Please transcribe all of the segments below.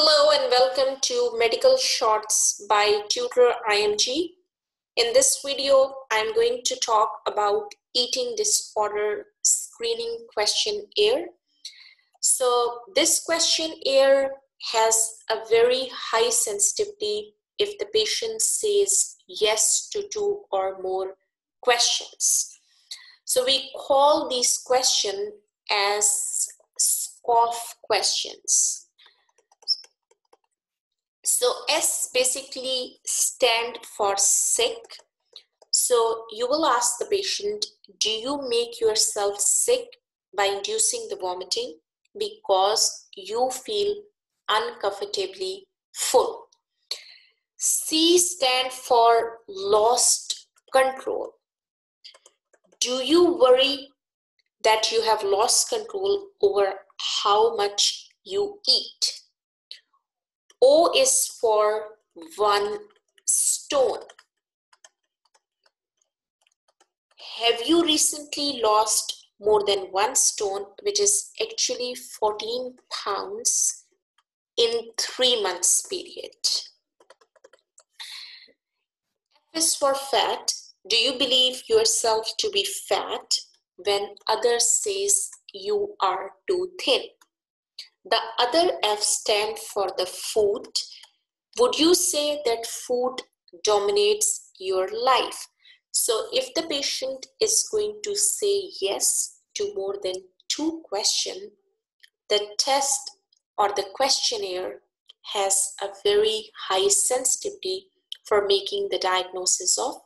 Hello and welcome to Medical Shorts by Tutor IMG. In this video, I'm going to talk about eating disorder screening questionnaire. So this questionnaire has a very high sensitivity if the patient says yes to 2 or more questions. So we call these questions as SCOFF questions. So S basically stand for sick. So you will ask the patient, do you make yourself sick by inducing the vomiting because you feel uncomfortably full? C stand for lost control. Do you worry that you have lost control over how much you eat? O is for 1 stone. Have you recently lost more than 1 stone, which is actually 14 pounds in 3 months period? F is for fat. Do you believe yourself to be fat when others says you are too thin? The other F stands for the food. Would you say that food dominates your life? So if the patient is going to say yes to more than 2 questions, the test or the questionnaire has a very high sensitivity for making the diagnosis of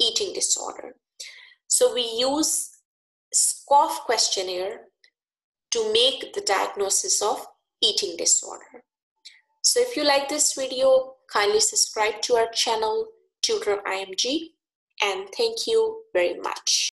eating disorder. So we use SCOFF questionnaire to make the diagnosis of eating disorder. So if you like this video, kindly subscribe to our channel, Tutor IMG, and thank you very much.